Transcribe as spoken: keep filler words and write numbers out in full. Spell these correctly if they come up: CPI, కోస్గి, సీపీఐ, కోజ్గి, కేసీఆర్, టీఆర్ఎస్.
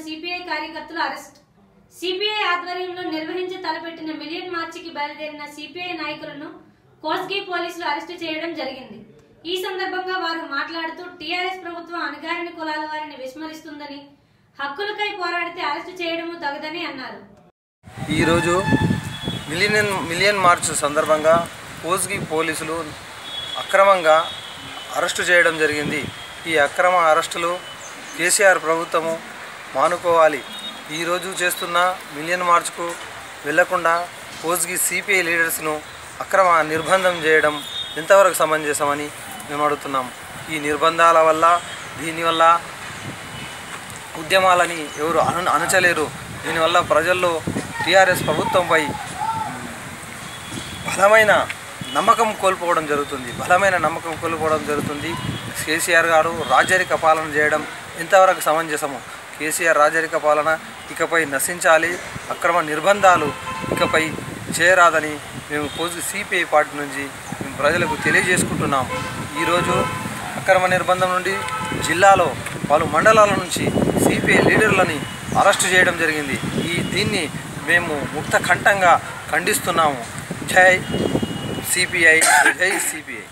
CPI कार्यकर्तुलु arrest CPI आध्वर्यंलो निर्वहिंचे तलपेट्टिन मिलियन मार्च की बयलुदेरिन सीपीआई नायकुलनु कोस्गी पोलीसुलु अरेस्ट चेयडं जरिगिंदी। ई संदर्भंगा वारु माट्लाडुतू टीआरएस प्रभुत्व अणगारिन कुलाल वारिनि विस्मरिस्तुंదని हक्कुलकై పోరాడితే అరెస్ట్ చేయడము తగదని అన్నారు। ఈ రోజు మిలియన్ మిలియన్ మార్చ్ సందర్భంగా కోస్గి పోలీసులు అక్రమంగా అరెస్ట్ చేయడం జరిగింది। ఈ అక్రమ అరెస్టులు కేసీఆర్ ప్రభుత్వము మానుకోవాలి। ఈ రోజు చేస్తున్న మిలియన్ మార్చ్కు వెళ్ళకుండా కోజ్గి సిపిఐ లీడర్స్ను అక్రమ నిర్బంధం చేయడం ఎంతవరకు సమంజసమని మేము అడుగుతున్నాము। ఈ నిర్బంధాల వల్ల దీనివల్ల ఉద్యమాలని ఎవరు అను అనచలేరు। దీనివల్ల ప్రజల్లో టీఆర్ఎస్ ప్రభుత్వంపై బలమైన నమ్మకం కోల్పోవడం జరుగుతుంది బలమైన నమ్మకం కోల్పోవడం జరుగుతుంది। కేసీఆర్ గారు రాజరిక పాలన చేయడం ఎంతవరకు సమంజసము? కేసీఆర్ రాజరిక పాలన ఇకపై నశించాలి। అక్రమ నిర్బంధాలు ఇకపై చేయరాదని మేము కోజ్గి సిపిఐ పార్టీ నుంచి మేము ప్రజలకు తెలియజేసుకుంటున్నాం। ఈరోజు అక్రమ నిర్బంధం నుండి జిల్లాలో పలు మండలాల నుంచి సిపిఐ లీడర్లని అరెస్టు చేయడం జరిగింది। ఈ దీన్ని మేము ముక్త కంఠంగా ఖండిస్తున్నాము। జై సిపిఐ, జై సిపిఐ।